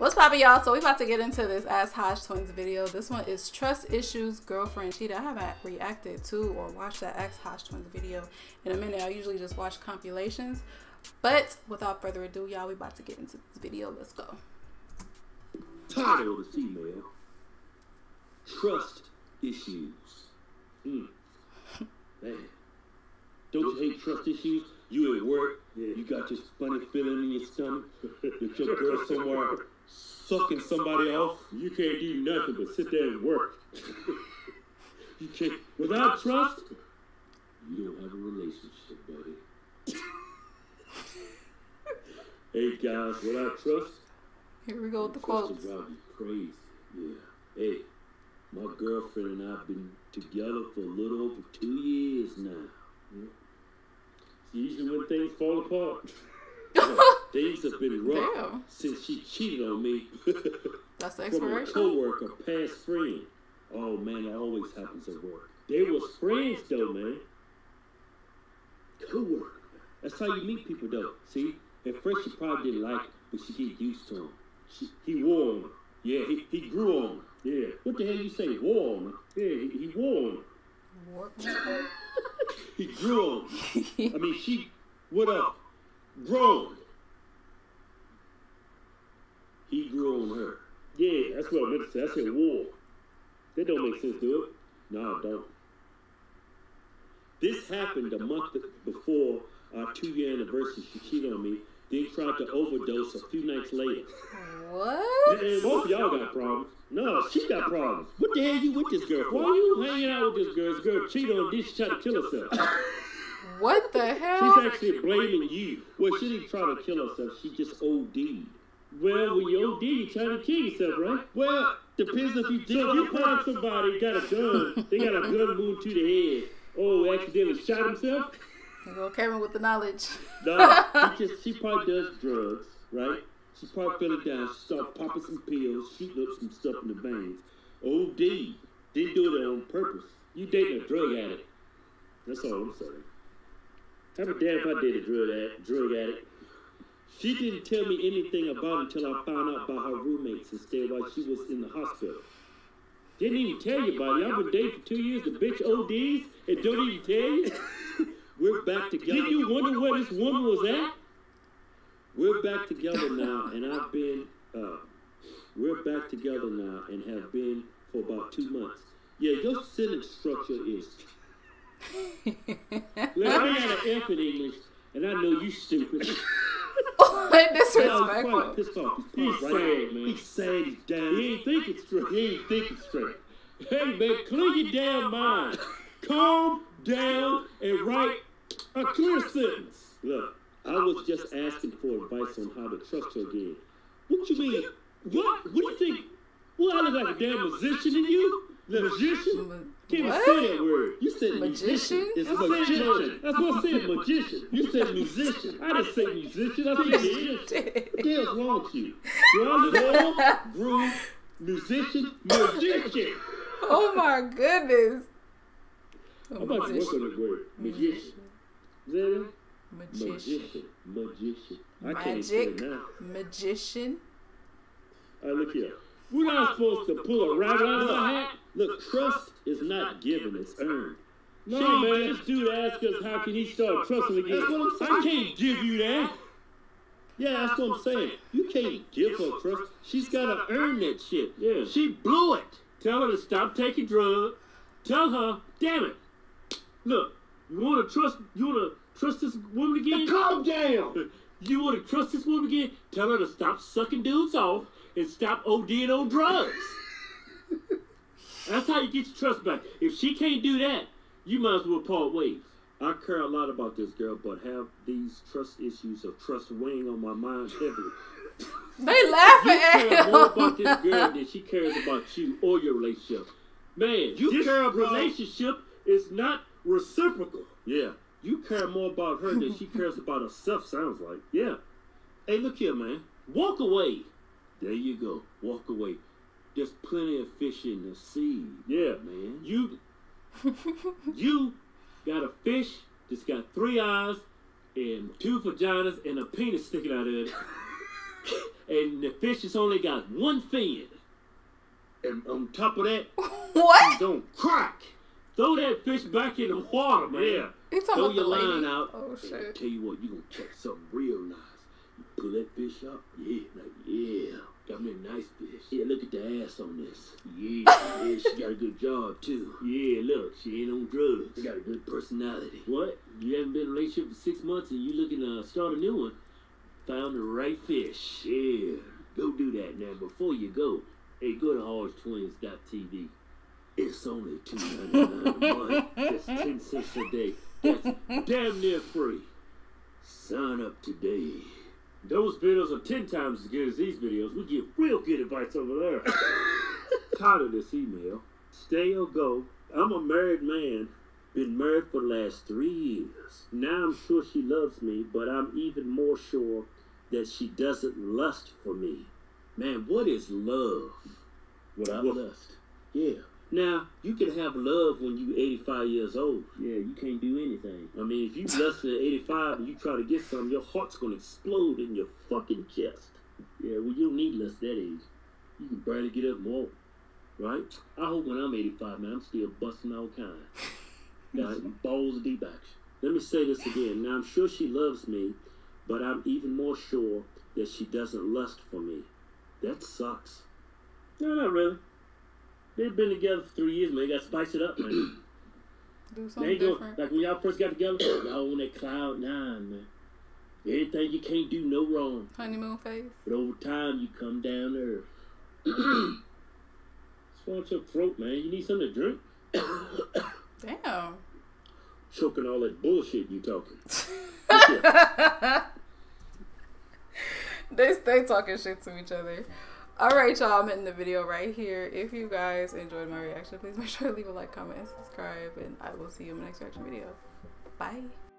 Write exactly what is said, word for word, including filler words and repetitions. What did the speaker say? What's poppin', y'all? So we about to get into this Ask Hodge Twins video. This one is trust issues, girlfriend cheated. I haven't reacted to or watched that Ask Hodge Twins video in a minute. I usually just watch compilations. But without further ado, y'all, we about to get into this video. Let's go. Title of the female. Trust issues. Mm. Man. Don't you hate trust issues? You at work, you got this funny feeling in your stomach that your girl somewhere sucking somebody off. You can't do nothing but sit there and work. You can't. Without trust, you don't have a relationship, buddy. Hey guys, without trust, here we go with the quotes. Drive you crazy. Yeah. Hey, my girlfriend and I've been together for a little over two years now. Yeah. Usually when things fall apart, things have been rough. Damn. Since she cheated on me. That's the expiration. From a co-worker, past friend. Oh man, that always happens at work. They was friends though, man. Co-worker. That's how you meet people though. See, at first she probably didn't like him, but she get used to him. She, he wore on her. Yeah, he, he grew on her. Yeah. What the hell you say? Wore on her. Yeah, he, he wore on her. Wore on her. He grew on. I mean, she would have grown. He grew on her. Yeah, that's what I meant to say. I said war. That don't make sense, do it? No, it don't. This happened a month before our two-year anniversary. She cheated on me, then tried to overdose a few nights later. What? And both of y'all got problems. No, she got problems. What the hell you with this girl? Why are you hanging out with this girl? This girl cheated on this, she tried to kill herself. What the hell? She's actually blaming you. Well, she didn't try to kill herself. She just OD'd. Well, when you O D, you try to kill yourself, right? Well, depends if you did. If you find somebody got a gun, they got a gun wound to the head. Oh, accidentally shot himself? You go Kevin with the knowledge. No, she, just, she probably does drugs, right? She probably fell down, she started popping some pills, shooting up some stuff in the veins. O D. Didn't do it on purpose. You dating a drug addict. That's all I'm saying. I'd be damned if I dated a drug addict. Drug addict. She didn't tell me anything about it until I found out by her roommates instead while she was in the hospital. Didn't even tell you about it. Y'all been dating for two years, the bitch O Ds, and don't even tell you? We're back together. Did you wonder where this woman was at? We're back together now, and I've been, uh, we're back together now and have been for about two months. Yeah, your sentence structure is, well, I had an F in English, and I know you stupid. What disrespectful. I'm pissed off. He's, he's right sad, man. He's sad, he's down. He ain't thinking straight. He ain't thinking straight. Hey, man, clear your damn mind. Calm down and write a clear sentence. Look. I was just asking for advice on how to trust her again. What you mean? What? What do you think? Well, I look like a damn magician in you? Magician? Can't even say that word. You said magician? It's magician. That's what I said, magician. You said musician. I didn't say musician. I said musician. What the hell's wrong with you? You're the groove, musician, magician. Oh my goodness. I'm about to work on that word. Magician. Is that it? Magician. Magician. Magician. I can't say it now. Magician. All right, look here. We're not supposed to pull a rabbit out of a hat. Look, trust is not given, it's earned. No, no man, this dude asked us how can he start trusting again. That's what I'm saying. I can't give you that. Yeah, that's what I'm saying. You can't give her trust. She's got to earn that shit. Yeah. She blew it. Tell her to stop taking drugs. Tell her, damn it. Look, you want to trust, you want to trust this woman again? Now calm down! You want to trust this woman again? Tell her to stop sucking dudes off and stop ODing on drugs. That's how you get your trust back. If she can't do that, you might as well part ways. I care a lot about this girl, but have these trust issues of trust weighing on my mind heavily. They laughing at him. You care more about this girl than she cares about you or your relationship. Man, you this care relationship is not reciprocal. Yeah. You care more about her than she cares about herself, sounds like. Yeah. Hey, look here, man. Walk away. There you go. Walk away. There's plenty of fish in the sea. Yeah, man. You you got a fish that's got three eyes and two vaginas and a penis sticking out of it. and the fish has only got one fin. And on top of that, what? Don't crack. Throw that fish back in the water, man. Yeah. It's Throw your line lady. out. Oh, shit. I tell you what, you gonna catch something real nice. You pull that fish up, yeah, like yeah, got me a nice fish. Yeah, look at the ass on this. Yeah, yeah, she got a good job too. Yeah, look, she ain't on drugs. She got a good personality. What? You haven't been in a relationship for six months and you looking to start a new one? Found the right fish. Yeah, go do that now. Before you go, hey, go to Hodge Twins dot T V. It's only two ninety-nine a month. That's ten cents a day. That's damn near free. Sign up today. Those videos are ten times as good as these videos. We give real good advice over there. Tired of this email. Stay or go. I'm a married man. Been married for the last three years. Now I'm sure she loves me, but I'm even more sure that she doesn't lust for me. Man, what is love without well, lust? Yeah. Now, you can have love when you eighty-five years old. Yeah, you can't do anything. I mean, if you lust at eighty-five and you try to get something, your heart's going to explode in your fucking chest. Yeah, well, you don't need lust that age. You can barely get up and walk, right? I hope when I'm eighty-five, man, I'm still busting all kinds. Right? Balls deep action. Let me say this again. Now, I'm sure she loves me, but I'm even more sure that she doesn't lust for me. That sucks. No, not really. They've been together for three years, man. You gotta spice it up, man. Do something different. Like when y'all first got together, y'all on that cloud nine, man. Everything you can't do no wrong. Honeymoon phase. But over time, you come down to earth. What's wrong with your throat, man? You need something to drink? Damn. Choking all that bullshit you talking. They stay talking shit to each other. Alright, y'all, I'm ending the video right here. If you guys enjoyed my reaction, please make sure to leave a like, comment, and subscribe, and I will see you in my next reaction video. Bye.